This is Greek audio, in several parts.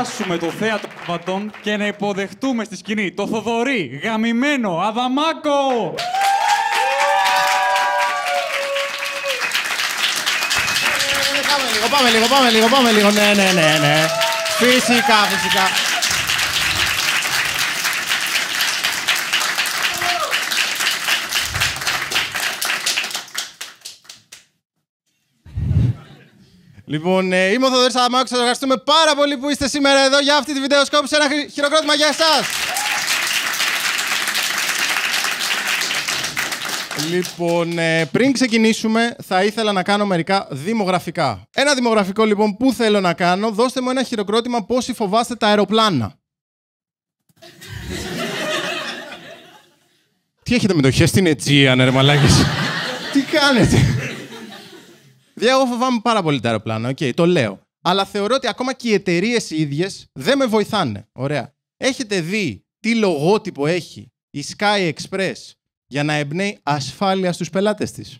ανεβάσουμε το θέατρο Βατών και να υποδεχτούμε στη σκηνή το Θοδωρή γαμημένο Αδαμάκο! Πάμε λίγο, ναι. Φυσικά. Λοιπόν, είμαι ο Θοδωρής Αδαμάκος, σας ευχαριστούμε πάρα πολύ που είστε σήμερα εδώ για αυτή τη βιντεοσκόπηση. Ένα χειροκρότημα για εσάς! Λοιπόν, πριν ξεκινήσουμε, θα ήθελα να κάνω μερικά δημογραφικά. Ένα δημογραφικό, λοιπόν, που θέλω να κάνω, δώστε μου ένα χειροκρότημα πόσοι φοβάστε τα αεροπλάνα. Τι έχετε με το χέρι στην Αιτζίαν, ρε μαλάκες. Τι κάνετε. Εγώ φοβάμαι πάρα πολύ τα αεροπλάνα, το λέω. Αλλά θεωρώ ότι ακόμα και οι εταιρείες οι ίδιες δεν με βοηθάνε. Ωραία. Έχετε δει τι λογότυπο έχει η Sky Express για να εμπνέει ασφάλεια στους πελάτες της?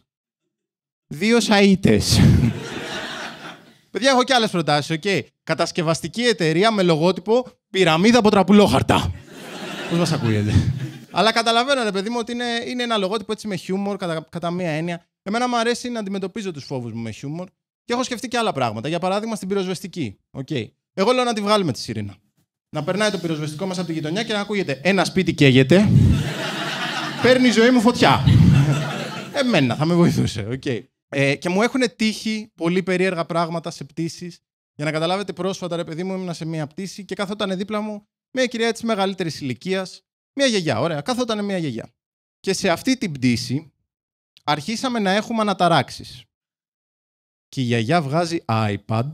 2 σαΐτες. Παιδιά, έχω και άλλες προτάσεις, Κατασκευαστική εταιρεία με λογότυπο πυραμίδα από τραπουλόχαρτα. Πώς μας ακούγεται. Αλλά καταλαβαίνω, ρε παιδί μου, ότι είναι ένα λογότυπο έτσι με χιούμορ, κατά μία έννοια. Εμένα μου αρέσει να αντιμετωπίζω τους φόβους μου με χιούμορ και έχω σκεφτεί και άλλα πράγματα. Για παράδειγμα, στην πυροσβεστική. Εγώ λέω να τη βγάλουμε τη σιρήνα. Να περνάει το πυροσβεστικό μας από τη γειτονιά και να ακούγεται ένα σπίτι καίγεται. Παίρνει η ζωή μου φωτιά. Εμένα θα με βοηθούσε. Και μου έχουν τύχει πολύ περίεργα πράγματα σε πτήσεις. Για να καταλάβετε, πρόσφατα, ρε παιδί μου, ήμουν σε μία πτήση και καθόταν δίπλα μου μια κυρία τη μεγαλύτερη ηλικία. Μια γιαγιά, ωραία. Καθόταν μια γιαγιά. Και σε αυτή την πτήση αρχίσαμε να έχουμε αναταράξεις. Και η γιαγιά βγάζει iPad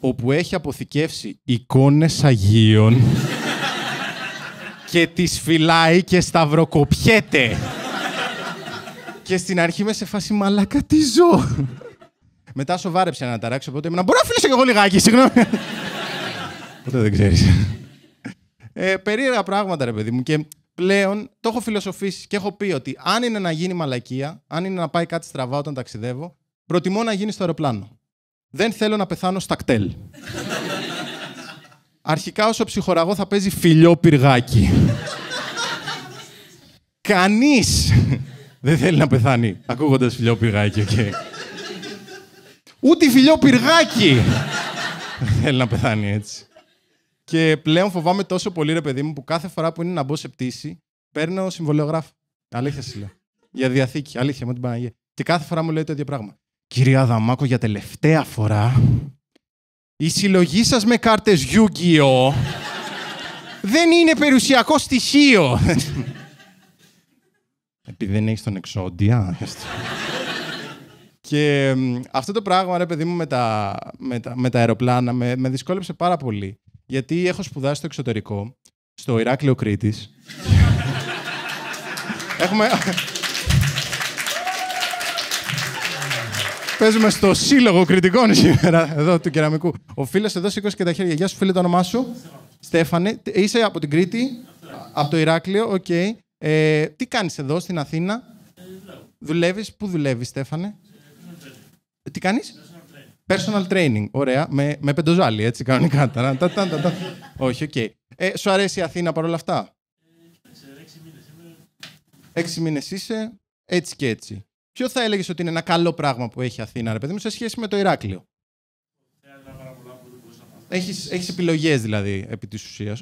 όπου έχει αποθηκεύσει εικόνες Αγίων και τις φυλάει και σταυροκοπιέται. Και στην αρχή είμαι σε φάση μαλάκα τι ζω. Μετά σοβάρεψε να αναταράξει, οπότε ήμουν μπορώ να φιλήσω κι εγώ λιγάκι, συγγνώμη. Οπότε δεν ξέρεις. Περίεργα πράγματα, ρε παιδί μου, και πλέον το έχω φιλοσοφήσει και έχω πει ότι αν είναι να γίνει μαλακία, αν είναι να πάει κάτι στραβά όταν ταξιδεύω, προτιμώ να γίνει στο αεροπλάνο. Δεν θέλω να πεθάνω στα κτέλ. Αρχικά όσο ψυχοραγώ θα παίζει φιλιό πυργάκι. Κανείς δεν θέλει να πεθάνει ακούγοντας φιλιό πυργάκι, Ούτε φιλιό πυργάκι δεν θέλει να πεθάνει έτσι. Και πλέον φοβάμαι τόσο πολύ, ρε παιδί μου, που κάθε φορά που είναι να μπω σε πτήση, παίρνω συμβολιογράφο. Αλήθεια σου λέω. Για διαθήκη. Αλήθεια, με την Παναγία. Και κάθε φορά μου λέει το ίδιο πράγμα. Κυρία Αδαμάκο, για τελευταία φορά, η συλλογή σας με κάρτες Yu-Gi-Oh! δεν είναι περιουσιακό στοιχείο. Επειδή δεν έχεις τον εξόντια. Και αυτό το πράγμα, ρε παιδί μου, με τα αεροπλάνα με δυσκόλεψε πάρα πολύ. Γιατί έχω σπουδάσει στο εξωτερικό, στο Ηράκλειο Κρήτης. Παίζουμε στο Σύλλογο Κρητικών σήμερα, εδώ του Κεραμικού. Ο φίλος εδώ σήκωσε και τα χέρια. Γεια σου, φίλε, το όνομά σου. Στέφανε, είσαι από την Κρήτη, από το Ηράκλειο, τι κάνεις εδώ στην Αθήνα? Δουλεύεις, πού δουλεύεις, Στέφανε? Τι κάνεις? Personal training, ωραία, με πεντοζάλι, έτσι, κανονικά. Όχι, σου αρέσει η Αθήνα παρόλα αυτά? 6 μήνες είσαι, έτσι και έτσι. Ποιο θα έλεγες ότι είναι ένα καλό πράγμα που έχει η Αθήνα, ρε παιδί μου, σε σχέση με το Ηράκλειο? Έχεις επιλογές, δηλαδή, επί της ουσίας.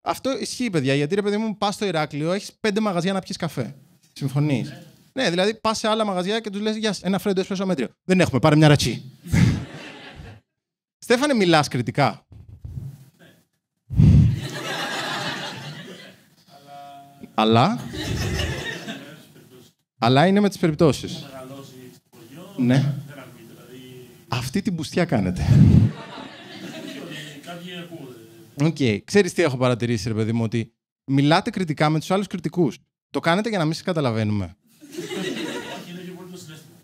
Αυτό ισχύει, παιδιά, γιατί, ρε παιδί μου, πας στο Ηράκλειο, έχεις 5 μαγαζιά να πιεις καφέ. Συμφωνείς? Ναι, δηλαδή πας σε άλλα μαγαζιά και τους λες «Γεια σας, ένα φρέντο εσπρέσο μέτριο». Δεν έχουμε, πάρε μια ρατσί. Στέφανε, μιλάς κριτικά? Ναι. Αλλά είναι με τις περιπτώσεις. Ναι. Αυτή την μπουστιά κάνετε. Ξέρεις τι έχω παρατηρήσει, ρε παιδί μου? Ότι μιλάτε κριτικά με τους άλλους κριτικούς. Το κάνετε για να μην σας καταλαβαίνουμε.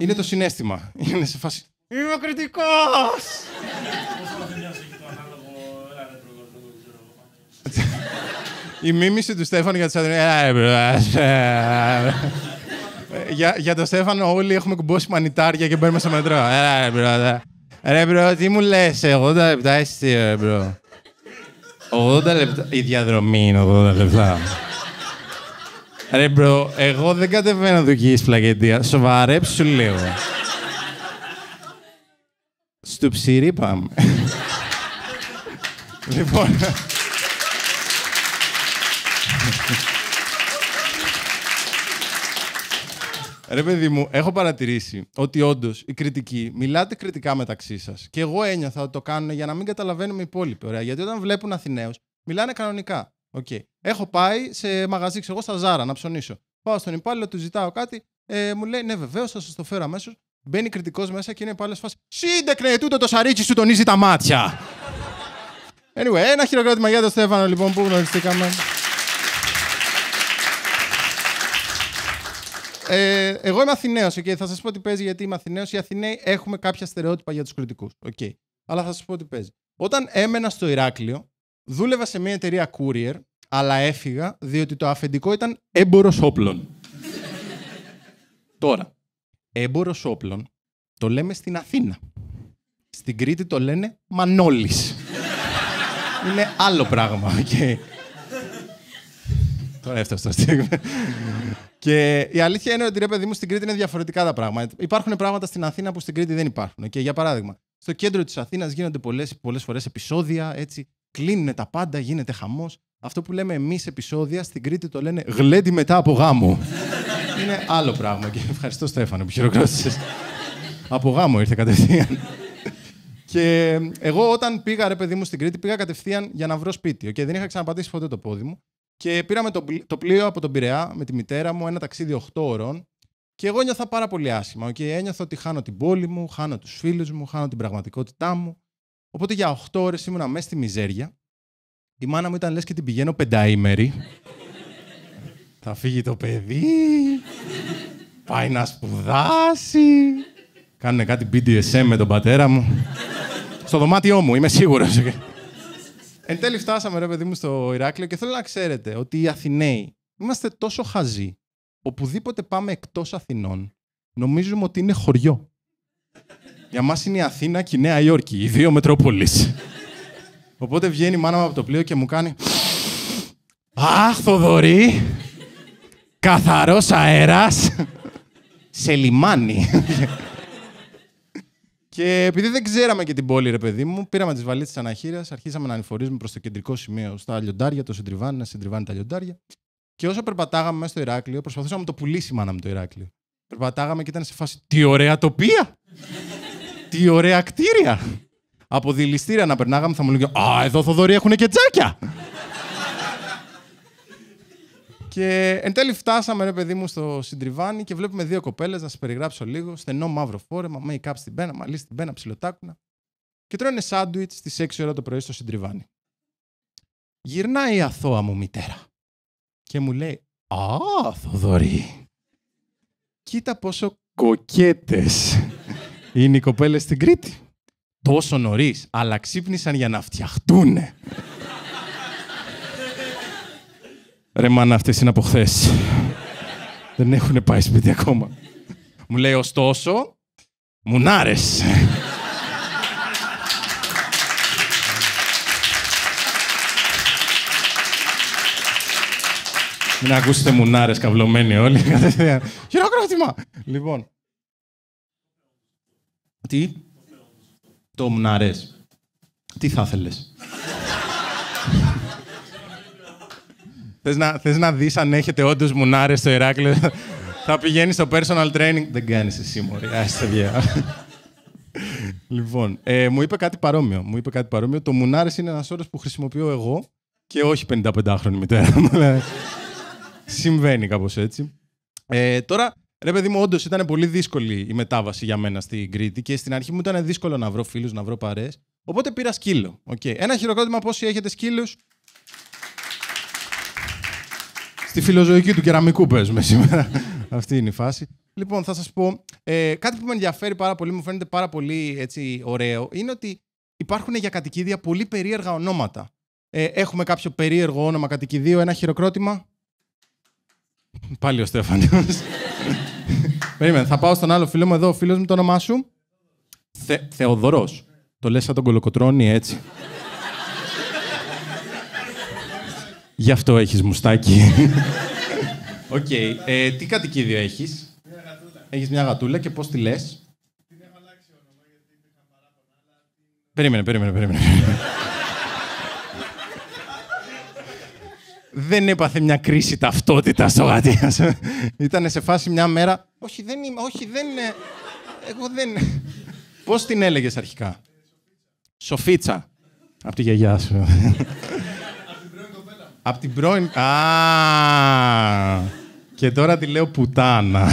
Είναι το συναίσθημα. Είναι σε φάση. Είμαι ο κριτικός! Η μίμηση του Στέφανου για του Αδρυνέ. Για τον Στέφανο, όλοι έχουμε κουμπώσει μανιτάρια και μπαίνουμε στο μετρό. Ρε μπρο, τι μου λες, 80 λεπτά εσύ, ρε μπρο. 80 λεπτά, η διαδρομή είναι 80 λεπτά. Ρε μπρο, εγώ δεν κατεβαίνω δοκίες πλακεντία, σοβαρέψου λίγο. Στο ψηρή πάμε. Λοιπόν... Ρε παιδί μου, έχω παρατηρήσει ότι όντως οι κριτικοί μιλάτε κριτικά μεταξύ σας. Και εγώ ένιωθα ότι το κάνουν για να μην καταλαβαίνουμε οι υπόλοιποι. Ωραία. Γιατί όταν βλέπουν Αθηναίους, μιλάνε κανονικά. Okay. Έχω πάει σε μαγαζί, ξέρω εγώ, στα Ζάρα να ψωνίσω. Πάω στον υπάλληλο, του ζητάω κάτι, μου λέει ναι, βεβαίως, θα σας το φέρω αμέσως. Μπαίνει κριτικός μέσα και είναι πάλι σε φάση. Σύντεκνε, τούτο το σαρίτσι σου τονίζει τα μάτια. Anyway, ένα χειροκρότημα για τον Στέφανο, λοιπόν, που γνωριστήκαμε. Εγώ είμαι Αθηναίος, okay. Θα σας πω τι παίζει, γιατί είμαι Αθηναίος. Οι Αθηναίοι έχουμε κάποια στερεότυπα για τους κριτικούς. Okay. Αλλά θα σας πω τι παίζει. Όταν έμενα στο Ηράκλειο, δούλευα σε μια εταιρεία courier, αλλά έφυγα διότι το αφεντικό ήταν έμπορος όπλων. Τώρα, έμπορος όπλων το λέμε στην Αθήνα. Στην Κρήτη το λένε Μανόλης. Είναι άλλο πράγμα. Okay. Τώρα έφτασε το στιγμή. Και η αλήθεια είναι ότι, ρε παιδί μου, στην Κρήτη είναι διαφορετικά τα πράγματα. Υπάρχουν πράγματα στην Αθήνα που στην Κρήτη δεν υπάρχουν. Και για παράδειγμα, στο κέντρο της Αθήνας γίνονται πολλές φορές επεισόδια, έτσι. Κλείνουν τα πάντα, γίνεται χαμός. Αυτό που λέμε εμείς επεισόδια, στην Κρήτη το λένε γλέντι μετά από γάμο. Είναι άλλο πράγμα. Και ευχαριστώ, Στέφανο, που χειροκρότησες. Από γάμο ήρθε κατευθείαν. Και εγώ όταν πήγα, ρε παιδί μου, στην Κρήτη, πήγα κατευθείαν για να βρω σπίτι. Okay, δεν είχα ξαναπατήσει ποτέ το πόδι μου. Και πήραμε το πλοίο από τον Πειραιά με τη μητέρα μου, ένα ταξίδι 8 ώρων. Και εγώ νιώθα πάρα πολύ άσχημα. Okay. Ένιωθα ότι χάνω την πόλη μου, χάνω τους φίλους μου, χάνω την πραγματικότητά μου. Οπότε για 8 ώρες ήμουνα μέσα στη μιζέρια. Η μάνα μου ήταν λες και την πηγαίνω πενταήμερη. Θα φύγει το παιδί, πάει να σπουδάσει. Κάνουνε κάτι BDSM με τον πατέρα μου. Στο δωμάτιό μου, είμαι σίγουρος. Εν τέλει φτάσαμε, ρε παιδί μου, στο Ηράκλειο και θέλω να ξέρετε ότι οι Αθηναίοι είμαστε τόσο χαζοί. Οπουδήποτε πάμε εκτός Αθηνών, νομίζουμε ότι είναι χωριό. Για μας είναι η Αθήνα και η Νέα Υόρκη, οι δύο μετρόπολεις. Οπότε βγαίνει η μάνα μου από το πλοίο και μου κάνει «Αχ, Θοδωρή, καθαρός αέρας, σε λιμάνι». Και επειδή δεν ξέραμε και την πόλη, ρε παιδί μου, πήραμε τις βαλίτσες της αναχείρας, αρχίσαμε να ανηφορίζουμε προς το κεντρικό σημείο, στα λιοντάρια, το συντριβάνι, να συντριβάνει τα λιοντάρια. Και όσο περπατάγαμε μέσα στο Ηράκλειο, προσπαθούσαμε να το πουλήσει η μάνα μου το Ηράκλειο. Περπατάγαμε και ήταν σε φάση «Τι ωραία τοπία! Τι ωραία κτίρια!» Από δηληστήρια να περνάγαμε, θα μου λέγανε «Α, εδώ Θοδωρή έχουνε και τζάκια!» Και εν τέλει φτάσαμε, ρε παιδί μου, στο συντριβάνι και βλέπουμε δύο κοπέλες, να σας περιγράψω λίγο, στενό μαύρο φόρεμα, make-up στην πένα, μαλλί στην πένα, ψιλοτάκουνα. Και τρώνε σάντουιτς στις 6 ώρα το πρωί στο συντριβάνι. Γυρνάει η αθώα μου μητέρα και μου λέει «Α, Θοδωρή, κοίτα πόσο κοκέτες είναι οι κοπέλες στην Κρήτη. Τόσο νωρίς, αλλά ξύπνησαν για να φτιαχτούνε». Ρε μάνα, αυτές είναι από χθες. Δεν έχουν πάει σπίτι ακόμα. Μου λέει, ωστόσο, μουνάρες. Μην ακούσετε μουνάρες καυλωμένοι όλοι. Χειροκρότημα. Λοιπόν. Τι? Το μουνάρες. Τι θα ήθελες? Θες να δεις αν έχετε όντως μουνάρες στο Ηράκλειο? Θα πηγαίνεις στο personal training. Δεν κάνεις εσύ, μωρή. Λοιπόν, μου είπε κάτι παρόμοιο. Το μουνάρες είναι ένας όρος που χρησιμοποιώ εγώ και όχι 55χρονη μητέρα μου. Συμβαίνει κάπως έτσι. Τώρα, ρε παιδί μου, όντως ήταν πολύ δύσκολη η μετάβαση για μένα στην Κρήτη και στην αρχή μου ήταν δύσκολο να βρω φίλους, να βρω παρέες. Οπότε πήρα σκύλο. Okay. Ένα χειροκρότημα, πόσοι έχετε σκύλους? Στη φιλοζωική του Κεραμικού παίζουμε σήμερα. Αυτή είναι η φάση. Λοιπόν, θα σας πω, κάτι που με ενδιαφέρει πάρα πολύ, μου φαίνεται πάρα πολύ έτσι, ωραίο, είναι ότι υπάρχουν για κατοικίδια πολύ περίεργα ονόματα. Έχουμε κάποιο περίεργο όνομα κατοικιδίου, ένα χειροκρότημα. Πάλι ο Στέφανος. Περίμενε, θα πάω στον άλλο φίλο μου εδώ, ο φίλος μου, το όνομά σου. Θεοδωρός. Το λες σαν τον Κολοκοτρώνη έτσι. Γι' αυτό έχεις μουστάκι. Οκ. Okay. Τι κατοικίδιο έχεις? Μια γατούλα. Έχεις μια γατούλα και πώς τη λες? Την έχω αλλάξει όνομα γιατί είχα παράπονα, αλλά... Περίμενε. Δεν έπαθε μια κρίση ταυτότητας ο γατίας. Ήτανε σε φάση μια μέρα... Όχι, δεν είμαι. Εγώ δεν... Πώς την έλεγες αρχικά? Σοφίτσα. Απ' τη γιαγιά σου. Απ' την πρώην... Και τώρα τη λέω πουτάνα.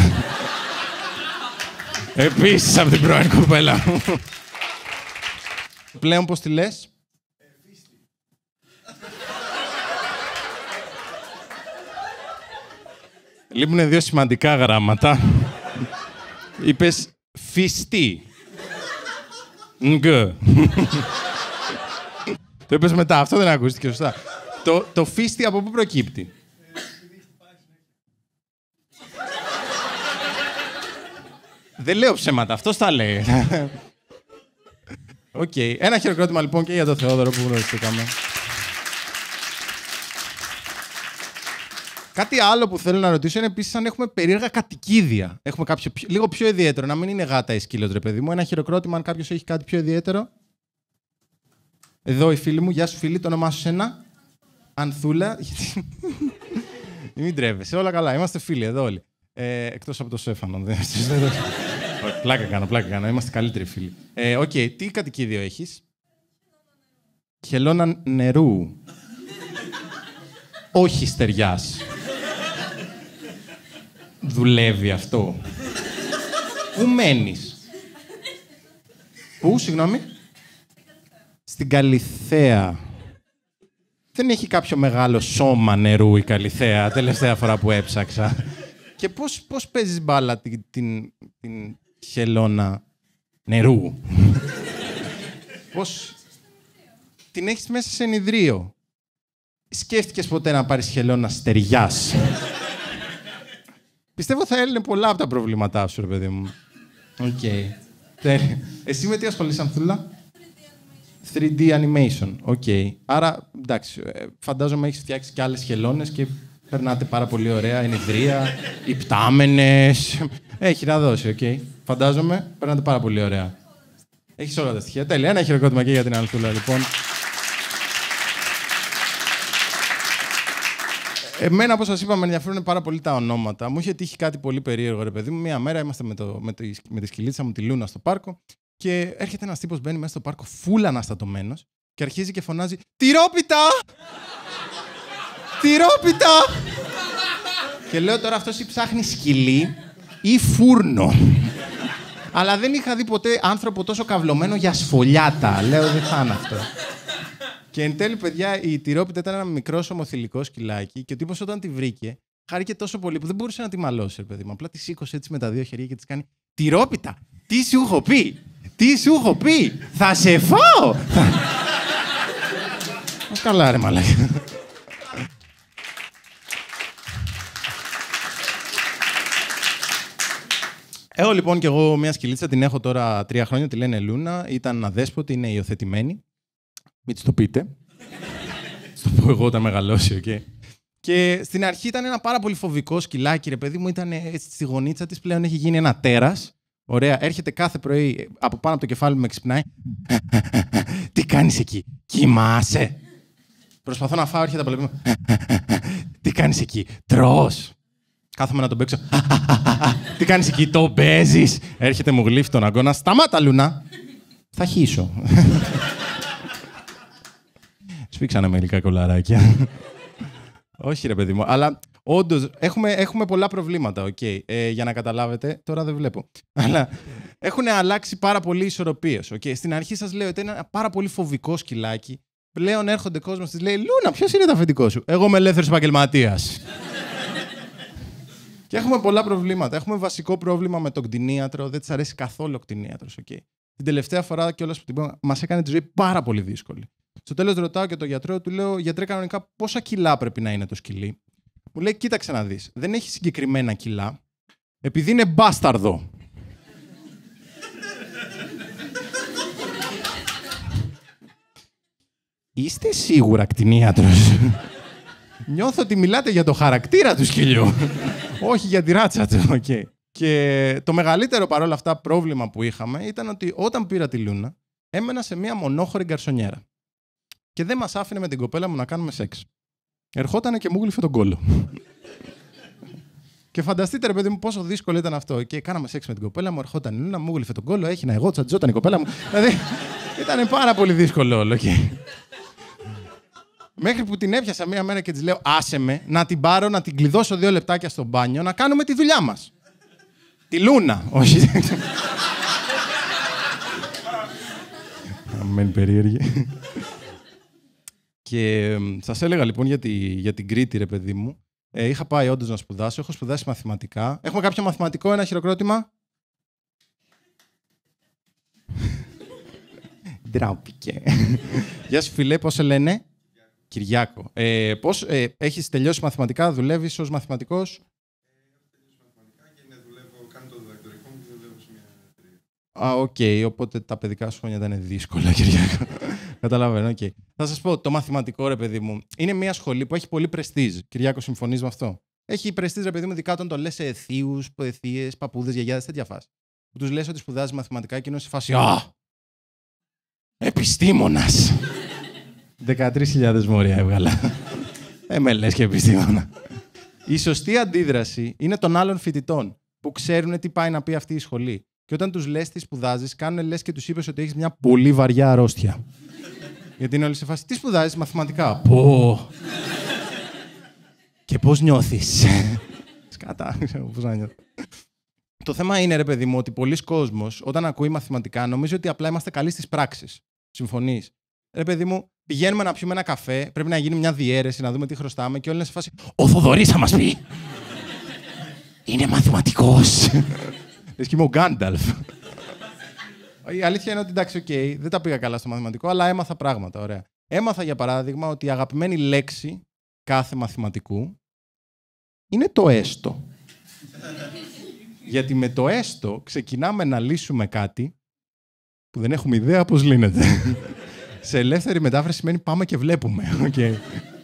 Επίσης απ' την πρώην κοπέλα μου. Πλέον πώς τη λες? Λείπουνε δύο σημαντικά γράμματα. Είπες φιστή. Νγκ. Το είπες μετά, αυτό δεν ακούστηκε σωστά. Το φίστη από πού προκύπτει? Δεν λέω ψέματα, αυτός τα λέει. Οκ. Ένα χειροκρότημα λοιπόν και για τον Θεόδωρο που γνωριστήκαμε. Κάτι άλλο που θέλω να ρωτήσω είναι επίσης αν έχουμε περίεργα κατοικίδια. Έχουμε κάποιο λίγο πιο ιδιαίτερο, να μην είναι γάτα ή σκύλο, ρε παιδί μου. Ένα χειροκρότημα αν κάποιος έχει κάτι πιο ιδιαίτερο. Εδώ η φίλη μου, γεια σου φίλη, το όνομά σου σένα. Ανθούλα, γιατί... Μην τρέβεσαι, όλα καλά, είμαστε φίλοι εδώ όλοι. Εκτός από το Σέφανο. Πλάκα κάνω, είμαστε καλύτεροι φίλοι. Οκ, τι κατοικίδιο έχεις? Χελώνα νερού. Όχι στεριάς. Δουλεύει αυτό? Πού μένεις? Πού, συγγνώμη? Στην Καλυθέα. Δεν έχει κάποιο μεγάλο σώμα νερού η Καλυθέα, τελευταία φορά που έψαξα. Και πώς παίζεις μπάλα την χελώνα νερού? Πώς... Την έχεις μέσα σε ενιδρίο. Σκέφτηκες ποτέ να πάρεις χελώνα στεριάς? Πιστεύω θα έλυνε πολλά από τα προβλήματά σου, ρε παιδί μου. Οκ. Εσύ με τι ασχολείσαι, Ανθούλα? 3D animation, οκ. Okay. Άρα, εντάξει, φαντάζομαι έχεις φτιάξει και άλλες χελώνες και περνάτε πάρα πολύ ωραία, ενιδρία, υπτάμενες. Έχει να δώσει, οκ. Okay. Φαντάζομαι, περνάτε πάρα πολύ ωραία. Έχεις όλα τα στοιχεία. Τέλεια, ένα χειροκρότημα και για την Ανθούλα, λοιπόν. Εμένα, όπως σας είπα, με ενδιαφέρουν πάρα πολύ τα ονόματα. Μου είχε τύχει κάτι πολύ περίεργο, ρε παιδί μου. Μία μέρα είμαστε με τη σκυλίτσα μου, τη Λούνα, στο πάρκο. Και έρχεται ένας τύπος, μπαίνει μέσα στο πάρκο, φούλα αναστατωμένος, και αρχίζει και φωνάζει «Τυρόπιτα! Τυρόπιτα!» Και λέω τώρα αυτός ή ψάχνει σκυλί ή φούρνο. Αλλά δεν είχα δει ποτέ άνθρωπο τόσο καυλωμένο για σφολιάτα. Λέω δεν θα είναι αυτό. Και εν τέλει, παιδιά, η Τυρόπιτα ήταν ένα μικρό ομοθυλικό σκυλάκι και ο τύπος όταν τη βρήκε, χάρηκε τόσο πολύ που δεν μπορούσε να τη μαλώσει, ρε παιδί μου. Απλά τη σήκωσε έτσι με τα δύο χέρια και τη κάνει «Τυρόπιτα! Τι σου έχω πει! Θα σε φάω!» Καλά ρε μαλάκα. Εγώ λοιπόν και εγώ μια σκυλίτσα την έχω τώρα 3 χρόνια, τη λένε Λούνα. Ήταν αδέσποτη, είναι υιοθετημένη. Μην της το πείτε. Της το πω εγώ όταν μεγαλώσει, οκ. Και στην αρχή ήταν ένα πάρα πολύ φοβικό σκυλάκι, ρε παιδί μου. Ήταν στη γωνίτσα της, πλέον έχει γίνει ένα τέρας. Ωραία, έρχεται κάθε πρωί από πάνω από το κεφάλι μου, με ξυπνάει. Τι κάνεις εκεί? Κοιμάσαι. Προσπαθώ να φάω, έρχεται από λεπτό. Τι κάνεις εκεί? Τρως. Κάθομαι να τον παίξω. Τι κάνεις εκεί? Το παίζεις. Έρχεται, μου γλύφει τον αγκώνα. Σταμάτα, Λούνα. Θα χύσω. Σφίξανε με υλικά κολαράκια. Όχι, ρε παιδί μου, αλλά όντως έχουμε πολλά προβλήματα, okay. Για να καταλάβετε, τώρα δεν βλέπω. Αλλά έχουν αλλάξει πάρα πολύ οι ισορροπίες. Okay. Στην αρχή σας λέω ότι είναι ένα πάρα πολύ φοβικό σκυλάκι. Πλέον έρχονται κόσμος, της λέει «Λούνα, ποιος είναι το αφεντικό σου?» «Εγώ είμαι ελεύθερος επαγγελματίας». Και έχουμε πολλά προβλήματα. Έχουμε βασικό πρόβλημα με τον κτηνίατρο. Δεν της αρέσει καθόλου ο κτηνίατρος. Okay. Την τελευταία φορά κιόλας που την πήγαμε, μας έκανε τη ζωή πάρα πολύ δύσκολη. Στο τέλος ρωτάω και τον γιατρό, του λέω «Γιατρέ, κανονικά πόσα κιλά πρέπει να είναι το σκυλί?» Μου λέει «Κοίταξε να δεις, δεν έχει συγκεκριμένα κιλά, επειδή είναι μπάσταρδο». Είστε σίγουρα κτηνίατρος? Νιώθω ότι μιλάτε για το χαρακτήρα του σκυλιού, όχι για τη ράτσα του. Okay. Και το μεγαλύτερο παρόλα αυτά πρόβλημα που είχαμε ήταν ότι όταν πήρα τη Λούνα, έμενα σε μία μονόχωρη γκαρσονιέρα. Και δεν μας άφηνε με την κοπέλα μου να κάνουμε σεξ. Ερχότανε και μου γλύφε τον κόλο. Και φανταστείτε, ρε παιδί μου, πόσο δύσκολο ήταν αυτό. Και κάναμε σεξ με την κοπέλα μου, ερχόταν η Λούνα, μου γλύφε τον κόλο, έχινα εγώ, τσαντζόταν η κοπέλα μου. Δηλαδή ήταν πάρα πολύ δύσκολο όλο. Και... μέχρι που την έπιασα μία μέρα και της λέω: άσε με, να την πάρω, να την κλειδώσω 2 λεπτάκια στο μπάνιο, να κάνουμε τη δουλειά μας. Τη Λούνα, όχι. Αμένει περίεργη. Και σας έλεγα λοιπόν για την Κρήτη, ρε παιδί μου. Είχα πάει όντως να σπουδάσω, έχω σπουδάσει μαθηματικά. Έχουμε κάποιο μαθηματικό, ένα χειροκρότημα? Ντράπηκε. Γεια σου φιλέ, πώς σε λένε? Κυριάκο. Έχεις τελειώσει μαθηματικά, δουλεύεις ως μαθηματικός? Α, οκ, οπότε τα παιδικά σου χρόνια ήταν δύσκολα, Κυριακά. Καταλαβαίνω, οκ. Θα σας πω, το μαθηματικό, ρε παιδί μου, είναι μια σχολή που έχει πολύ πρεστίζ. Κυριάκο, συμφωνείς με αυτό? Έχει πρεστίζ, ρε παιδί μου, ειδικά όταν το λες σε εθίους, εθείες, παππούδες, γιαγιάδες, τέτοια φάση. Που τους λες ότι σπουδάζεις μαθηματικά και είναι σε φάση. Α! Επιστήμονας! 13.000 μόρια έβγαλα. Δεν με λες και επιστήμονα. Η σωστή αντίδραση είναι των άλλων φοιτητών που ξέρουν τι πάει να πει αυτή η σχολή. Και όταν τους λες τι σπουδάζεις, κάνουν λες και τους είπες ότι έχεις μια πολύ βαριά αρρώστια. Γιατί είναι όλοι σε φάση. Τι σπουδάζεις? Μαθηματικά. Πω. Και πώς νιώθεις? Σκάτα, ξέρω πώς να νιώθω. Το θέμα είναι, ρε παιδί μου, ότι πολλοί κόσμος όταν ακούει μαθηματικά νομίζει ότι απλά είμαστε καλοί στις πράξεις. Συμφωνείς? Ρε παιδί μου, πηγαίνουμε να πιούμε ένα καφέ, πρέπει να γίνει μια διαίρεση, να δούμε τι χρωστάμε και όλοι είναι σε φάση. Ο Θοδωρής θα μας πει. Είναι μαθηματικός. Λες και είμαι ο Γκάνταλφ. Η αλήθεια είναι ότι εντάξει, okay, δεν τα πήγα καλά στο μαθηματικό, αλλά έμαθα πράγματα. Ωραία. Έμαθα, για παράδειγμα, ότι η αγαπημένη λέξη κάθε μαθηματικού είναι το έστω. Γιατί με το έστω ξεκινάμε να λύσουμε κάτι που δεν έχουμε ιδέα πώς λύνεται. Σε ελεύθερη μετάφραση σημαίνει πάμε και βλέπουμε. Okay.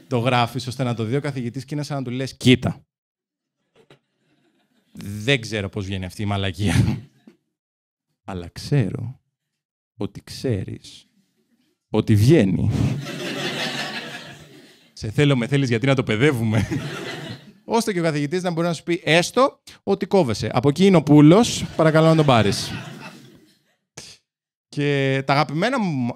Το γράφεις ώστε να το δει ο καθηγητής και είναι σαν να του λες κοίτα. Δεν ξέρω πώς βγαίνει αυτή η μαλακία. Αλλά ξέρω ότι ξέρεις ότι βγαίνει. Σε θέλω, με θέλεις, γιατί να το παιδεύουμε. Ώστε και ο καθηγητής να μπορεί να σου πει έστω ότι κόβεσαι. Από εκεί είναι ο πούλος, παρακαλώ να τον πάρεις. Και το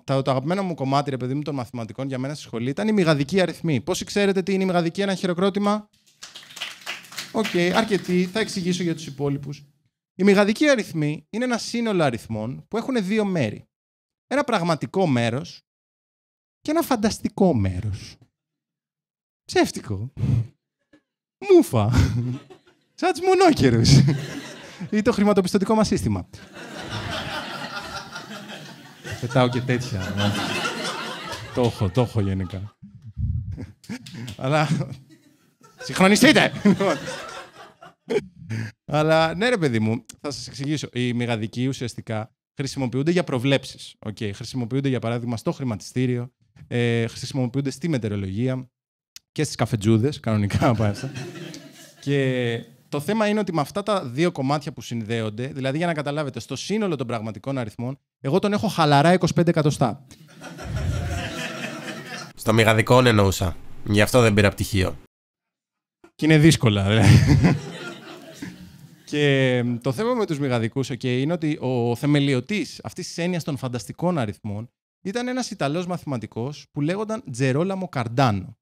αγαπημένο μου κομμάτι, ρε παιδί μου, των μαθηματικών για μένα στη σχολή ήταν η μηγαδική αριθμή. Πώς ξέρετε τι είναι η μηγαδική? Ένα χειροκρότημα. Οκ, αρκετοί, θα εξηγήσω για τους υπόλοιπους. Οι μηγαδικοί αριθμοί είναι ένα σύνολο αριθμών που έχουν 2 μέρη. Ένα πραγματικό μέρος και ένα φανταστικό μέρος. Ψεύτικο. Μούφα. Σαν τους μονόκερους. Ή το χρηματοπιστωτικό μας σύστημα. Πετάω και τέτοια. Το έχω γενικά. Αλλά... συγχρονιστείτε! Αλλά ναι, ρε παιδί μου, θα σας εξηγήσω. Οι μηγαδικοί ουσιαστικά χρησιμοποιούνται για προβλέψεις. Okay. Χρησιμοποιούνται για παράδειγμα στο χρηματιστήριο, χρησιμοποιούνται στη μετεωρολογία και στις καφετζούδες, κανονικά πάει αυτά. Και το θέμα είναι ότι με αυτά τα 2 κομμάτια που συνδέονται, δηλαδή για να καταλάβετε, στο σύνολο των πραγματικών αριθμών, εγώ τον έχω χαλαρά 25 εκατοστά. Στο μηγαδικό εννοούσα. Γι' αυτό δεν πήρα πτυχίο. Και είναι δύσκολα, Και το θέμα με τους μηγαδικούς είναι ότι ο θεμελιωτής αυτής της έννοιας των φανταστικών αριθμών ήταν ένας Ιταλός μαθηματικός που λέγονταν Τζερόλαμο Καρντάνο,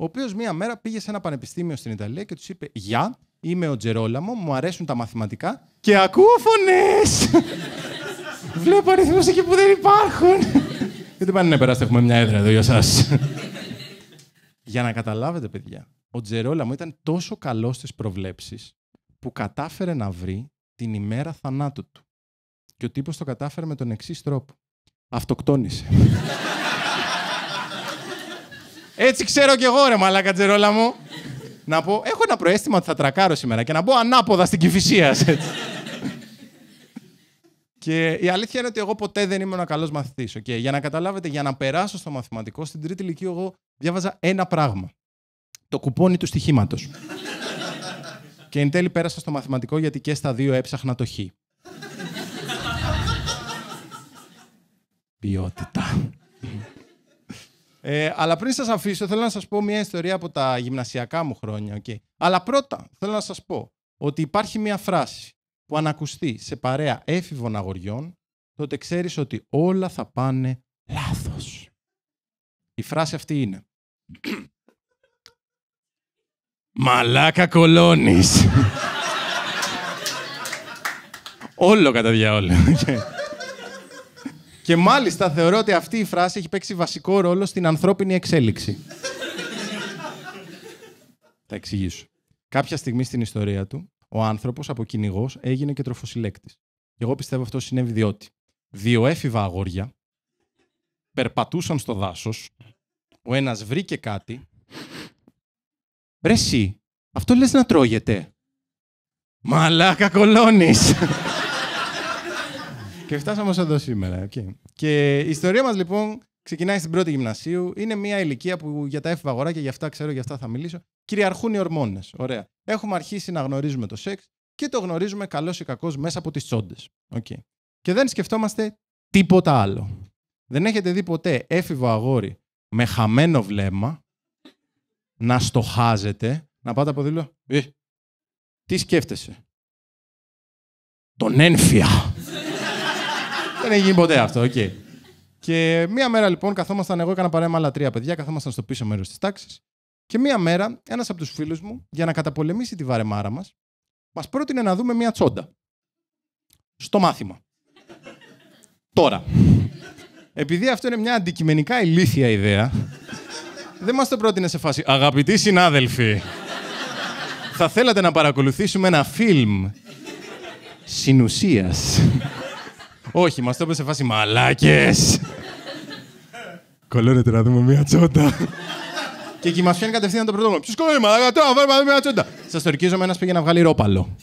ο οποίος μία μέρα πήγε σε ένα πανεπιστήμιο στην Ιταλία και τους είπε «Γεια, είμαι ο Τζερόλαμο, μου αρέσουν τα μαθηματικά και ακούω φωνές! Βλέπω αριθμούς εκεί που δεν υπάρχουν!» Γιατί πάνε να περάστε, έχουμε μια έδρα εδώ για σας. Για να καταλάβετε, παιδιά, ο Τζερόλαμο ήταν τόσο καλός στις προβλέψεις που κατάφερε να βρει την ημέρα θανάτου του. Και ο τύπος το κατάφερε με τον εξής τρόπο. Αυτοκτόνησε. Έτσι ξέρω κι εγώ, ρε μαλάκα Τζερόλαμο. Να πω, έχω ένα προαίσθημα ότι θα τρακάρω σήμερα και να μπω ανάποδα στην Κηφισίας. Και η αλήθεια είναι ότι εγώ ποτέ δεν ήμουν καλός μαθητής. Okay. Για να καταλάβετε, για να περάσω στο μαθηματικό, στην τρίτη ηλικία εγώ διάβαζα ένα πράγμα. Το κουπόνι του στοιχήματος. Και εν τέλει πέρασα στο μαθηματικό γιατί και στα δύο έψαχνα το χ. Ποιότητα. Αλλά πριν σας αφήσω, θέλω να σας πω μια ιστορία από τα γυμνασιακά μου χρόνια. Okay. Αλλά πρώτα θέλω να σας πω ότι υπάρχει μια φράση που ανακουστεί σε παρέα έφηβων αγοριών, τότε ξέρεις ότι όλα θα πάνε λάθος. Η φράση αυτή είναι «Μαλάκα κολώνεις». Όλο κατά διάολο. Και μάλιστα θεωρώ ότι αυτή η φράση έχει παίξει βασικό ρόλο στην ανθρώπινη εξέλιξη. Θα εξηγήσω. Κάποια στιγμή στην ιστορία του, ο άνθρωπος από κυνηγός έγινε και τροφοσυλλέκτης. Και εγώ πιστεύω αυτό συνέβη διότι δύο έφηβα αγόρια περπατούσαν στο δάσος, ο ένας βρήκε κάτι. «Ρε εσύ, αυτό λες να τρώγεται?» «Μαλάκα κολώνεις!» Και φτάσαμε ως εδώ σήμερα. Okay. Και η ιστορία μας λοιπόν ξεκινάει στην πρώτη γυμνασίου. Είναι μια ηλικία που για τα έφηβα αγοράκια, για αυτά ξέρω, για αυτά θα μιλήσω, κυριαρχούν οι ορμόνες. Ωραία. Έχουμε αρχίσει να γνωρίζουμε το σεξ και το γνωρίζουμε καλός ή κακός μέσα από τις τσόντες. Okay. Και δεν σκεφτόμαστε τίποτα άλλο. Δεν έχετε δει ποτέ έφηβο αγόρι με χαμένο βλέμμα να στοχάζεται, να πάτε από δίπλα. Τι σκέφτεσαι? Τον ένφια. Δεν έχει γίνει ποτέ αυτό, οκ. Okay. Και μία μέρα λοιπόν καθόμασταν, εγώ έκανα παρέα με άλλα τρία παιδιά, καθόμασταν στο πίσω μέρος της τάξης. Και μία μέρα ένας από τους φίλους μου, για να καταπολεμήσει τη βαρεμάρα μας, μας πρότεινε να δούμε μία τσόντα. Στο μάθημα. Τώρα. Επειδή αυτό είναι μια αντικειμενικά ηλίθια ιδέα, δεν μας το πρότεινε σε φάση «Αγαπητοί συνάδελφοι, θα θέλατε να παρακολουθήσουμε ένα φιλμ συνουσίας?» Όχι, μας το είπε σε φάση «Μαλάκες! Κολώνετε να δούμε μια τσόντα?» Και εκεί μας πιάνει κατευθείαν το πρωτόκολλο. «Ποιος κολώνει, μαλάκα, τώρα να δούμε μια τσόντα?» Σας το ορκίζομαι, ένας πήγε να βγάλει ρόπαλο.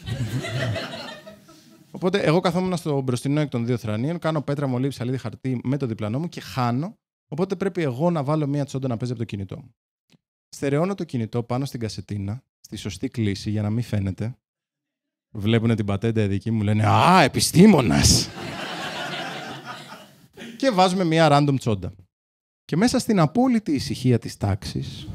Οπότε εγώ καθόμουν στο μπροστινό εκ των δύο θρανίων, κάνω πέτρα, μολύβι, ψαλίδι, χαρτί με το διπλανό μου και χάνω. Οπότε πρέπει εγώ να βάλω μια τσόντα να παίζει από το κινητό μου. Στερεώνω το κινητό πάνω στην κασετίνα, στη σωστή κλίση για να μην φαίνεται. Βλέπουν την πατέντα οι δικοί μου, λένε «Α, επιστήμονας!» Και βάζουμε μια random τσόντα. Και μέσα στην απόλυτη ησυχία της τάξης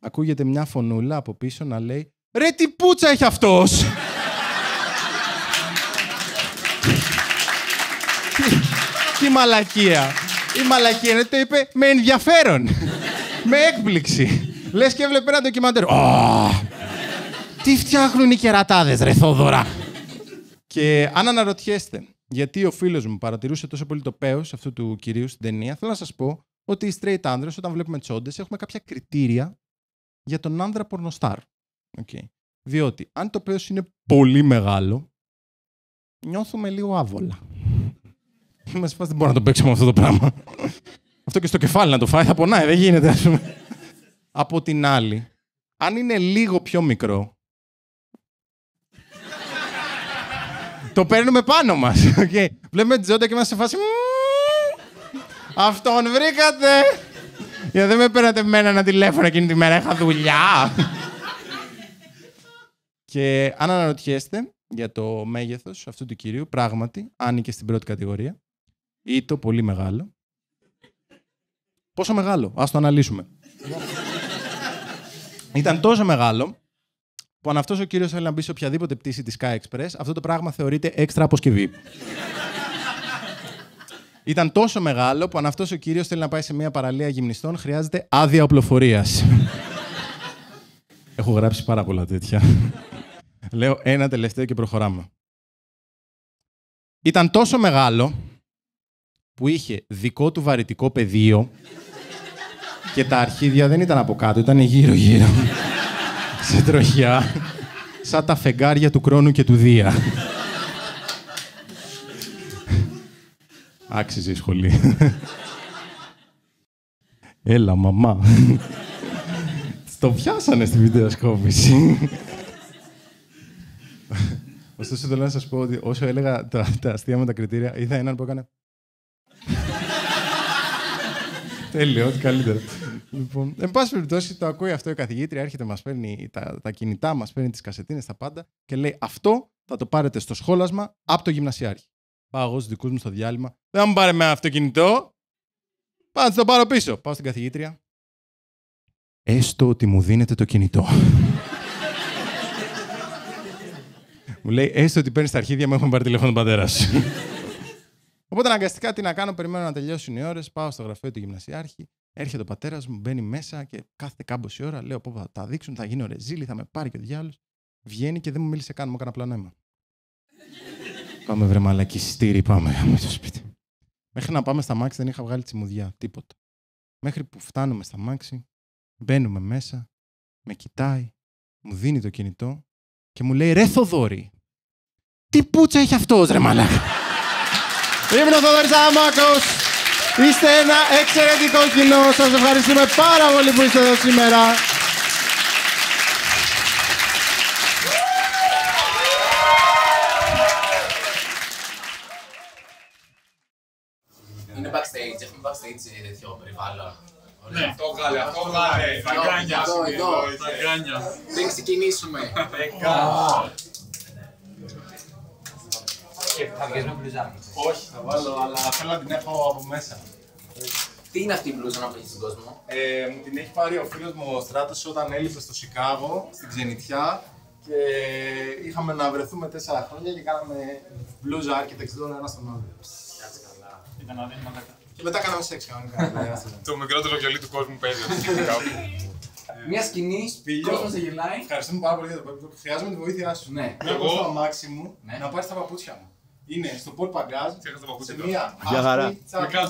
ακούγεται μια φωνούλα από πίσω να λέει «Ρε τι πούτσα έχει αυτός!» Τι μαλακία! Η μαλακία είναι ότι το είπε με ενδιαφέρον, με έκπληξη. Λες και έβλεπε ένα ντοκιμαντέρ. Τι φτιάχνουν οι κερατάδες, ρε Θόδωρα! Και αν αναρωτιέστε γιατί ο φίλος μου παρατηρούσε τόσο πολύ το πέος αυτού του κυρίου στην ταινία, θέλω να σας πω ότι οι straight άνδρες, όταν βλέπουμε τσόντες, έχουμε κάποια κριτήρια για τον άνδρα πορνοστάρ. Okay. Διότι αν το πέος είναι πολύ μεγάλο, νιώθουμε λίγο άβολα. Είμαστε φάση, δεν μπορώ να το παίξω με αυτό το πράγμα. Αυτό και στο κεφάλι να το φάει, θα πονάει, δεν γίνεται, ας πούμε. Από την άλλη, αν είναι λίγο πιο μικρό, το παίρνουμε πάνω μας. Okay. Βλέπουμε την τσόντα και είμαστε σε φάση «Αυτόν βρήκατε! Γιατί δεν με παίρνατε μένα ένα τηλέφωνο εκείνη τη μέρα, είχα δουλειά!» Και αν αναρωτιέστε για το μέγεθος αυτού του κυρίου, πράγματι άνοικε στην πρώτη κατηγορία. Ή το πολύ μεγάλο. Πόσο μεγάλο? Ας το αναλύσουμε. Ήταν τόσο μεγάλο που αν αυτός ο κύριος θέλει να μπει σε οποιαδήποτε πτήση της Sky Express, αυτό το πράγμα θεωρείται έξτρα αποσκευή. Ήταν τόσο μεγάλο που αν αυτός ο κύριος θέλει να πάει σε μια παραλία γυμνιστών, χρειάζεται άδεια οπλοφορίας. Έχω γράψει πάρα πολλά τέτοια. Λέω ένα τελευταίο και προχωράμε. Ήταν τόσο μεγάλο που είχε δικό του βαρυτικό πεδίο και τα αρχίδια δεν ήταν από κάτω, ήταν γύρω-γύρω. Σε τροχιά, σαν τα φεγγάρια του Κρόνου και του Δία. Άξιζε η σχολή. Έλα, μαμά. Το πιάσανε στη βιντεοσκόπηση. Ο Ωστόσο, θέλω να σας πω ότι όσο έλεγα τα αστεία με τα κριτήρια, είδα έναν που έκανε. Τέλειο, ό,τι καλύτερο. Λοιπόν, εν πάση περιπτώσει, το ακούει αυτό η καθηγήτρια, έρχεται, μας παίρνει τα κινητά, μας παίρνει τις κασετίνες, τα πάντα και λέει: αυτό θα το πάρετε στο σχόλασμα από το γυμνασιάρχη. Πάω εγώ στους δικούς μου στο διάλειμμα. Δεν θα μου πάρε με αυτοκινητό. Πάω να το πάρω πίσω. Πάω στην καθηγήτρια. Έστω ότι μου δίνετε το κινητό. Μου λέει: έστω ότι παίρνεις τα αρχίδια μου, έχουμε πάρει τηλέφωνο τον πατέρα σου. Οπότε αναγκαστικά τι να κάνω, περιμένω να τελειώσουν οι ώρες, πάω στο γραφείο του γυμνασιάρχη, έρχεται ο πατέρας μου, μπαίνει μέσα και κάθεται κάμποση ώρα. Λέω: θα τα δείξουν, θα γίνω ρεζίλη, θα με πάρει και ο διάολος. Βγαίνει και δεν μου μίλησε καν, μου έκανε απλά νόημα. Πάμε βρε μαλακιστήρι, πάμε στο σπίτι. Μέχρι να πάμε στα μάξι δεν είχα βγάλει τσιμουδιά, τίποτα. Μέχρι που φτάνουμε στα μάξι, μπαίνουμε μέσα, με κοιτάει, μου δίνει το κινητό και μου λέει: ρε Θοδώρη, τι πουτσα έχει αυτός, ρε μαλάκα. Είμαι ο Θοδωρής Αδαμάκος. Είστε ένα εξαιρετικό κοινό. Σας ευχαριστούμε πάρα πολύ που είστε εδώ σήμερα. Είναι backstage, έχουμε backstage τέτοιο περιβάλλον. Αυτό βγάλε, αυτό βγάλε. Φαγκάνια. Φαγκάνια. Δεν ξεκινήσουμε. Θα βγες με μπλουζάκι. Όχι, θα βάλω, αλλά θέλω να την έχω από μέσα. Τι είναι αυτή η μπλούζα να παίξει στον κόσμο? Μου την έχει πάρει ο φίλος μου ο Στράτος όταν έλειπε στο Σικάγο, στην ξενιτιά. Και είχαμε να βρεθούμε 4 χρόνια και κάναμε μπλούζα architects ένα στον άλλο. Κάτσε καλά. Ήταν αδύναμα μετά. Και μετά κάναμε σεξ κανονικά. Το μικρότερο βιολί του κόσμου παίζει αυτή τη στιγμή. Μια σκηνή, ο κόσμος θα γελάει. Ευχαριστούμε πάρα πολύ για το παππούτσο. Χρειάζομαι τη βοήθειά σου. Ναι. Εγώ στο αμάξι μου να πάρει τα παπούτσια μου. Είναι στο Πολ Παγκάζ, σε μία άσπρη τσάκα.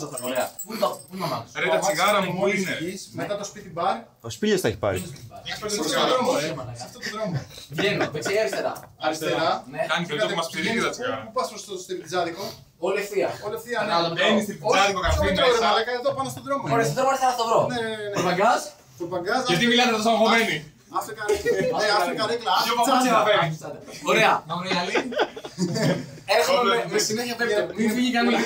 Πού είναι το αμάξι σου? Ρε τα τσιγάρα μου, πού είναι? Μετά το σπίτι μπαρ. Ο Σπίλιος τα έχει πάρει. Σε αυτό το δρόμο. Βγαίνω, δεξιά ή αριστερά? Αριστερά. Κάνει και το μας ψηρίζει τα τσιγάρα. Πού πας στο στριπτζάδικο? Όλη ευθεία. Όλη ευθεία, ναι. Μπαίνεις στριπτζάδικο καφέ μέσα. Εδώ πάνω στον δρόμο. Ωραία, στον δρόμο αριστερά θα το βρω. Πολ Παγκάζ. Γιατί μιλάτε τόσο αγχωμένοι? Άφτε καρέκλα. Ωραία. Να μου είναι καλή. Έρχομαι με συνέχεια πέφτω. Μην φύγει κανείς.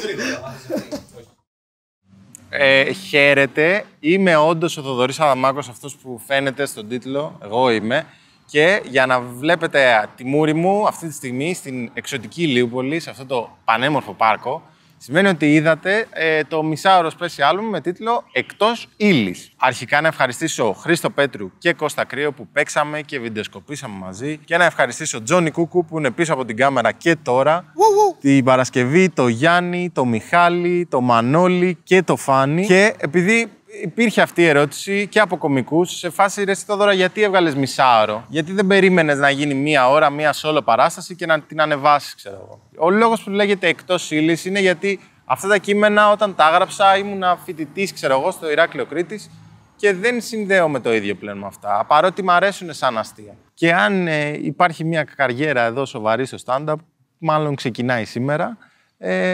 Χαίρετε. Είμαι όντως ο Θοδωρής Αδαμάκος, αυτός που φαίνεται στον τίτλο. Εγώ είμαι. Και για να βλέπετε τη μούρη μου αυτή τη στιγμή στην εξωτική Λίουπολη, σε αυτό το πανέμορφο πάρκο, σημαίνει ότι είδατε το μισάωρο special μου με τίτλο «Εκτός ύλης». Αρχικά να ευχαριστήσω Χρήστο Πέτρου και Κώστα Κρύο που παίξαμε και βιντεοσκοπήσαμε μαζί και να ευχαριστήσω Τζόνι Κούκου που είναι πίσω από την κάμερα και τώρα, την Παρασκευή, το Γιάννη, το Μιχάλη, το Μανώλη και το Φάνη. Και επειδή υπήρχε αυτή η ερώτηση και από κωμικούς σε φάση «Ρε Θοδωρά, γιατί έβγαλες μισάωρο? Γιατί δεν περίμενες να γίνει μία ώρα, μία solo παράσταση και να την ανεβάσεις, ξέρω εγώ». Ο λόγος που λέγεται «Εκτός ύλης» είναι γιατί αυτά τα κείμενα όταν τα έγραψα ήμουνα φοιτητής, ξέρω εγώ, στο Ηράκλειο Κρήτης και δεν συνδέομαι το ίδιο πλέον με αυτά, παρότι μ' αρέσουν σαν αστεία. Και αν υπάρχει μία καριέρα εδώ σοβαρή στο stand-up, μάλλον ξεκινάει σήμερα,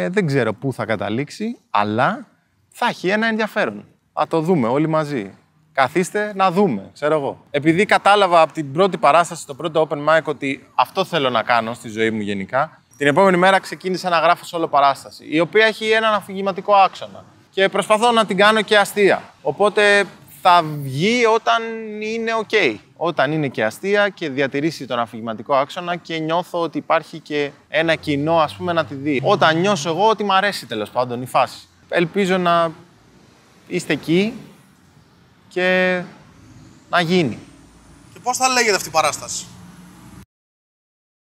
δεν ξέρω πού θα καταλήξει, αλλά θα έχει ένα ενδιαφέρον. Α, το δούμε όλοι μαζί. Καθίστε να δούμε, ξέρω εγώ. Επειδή κατάλαβα από την πρώτη παράσταση, το πρώτο open mic, ότι αυτό θέλω να κάνω στη ζωή μου γενικά, την επόμενη μέρα ξεκίνησα να γράφω solo παράσταση, η οποία έχει έναν αφηγηματικό άξονα. Και προσπαθώ να την κάνω και αστεία. Οπότε θα βγει όταν είναι ok. Όταν είναι και αστεία και διατηρήσει τον αφηγηματικό άξονα και νιώθω ότι υπάρχει και ένα κοινό, ας πούμε, να τη δει. Όταν νιώσω εγώ ότι μ' αρέσει τέλος πάντων η φάση. Ελπίζω να είστε εκεί και να γίνει. Και πώς θα λέγεται αυτή η παράσταση?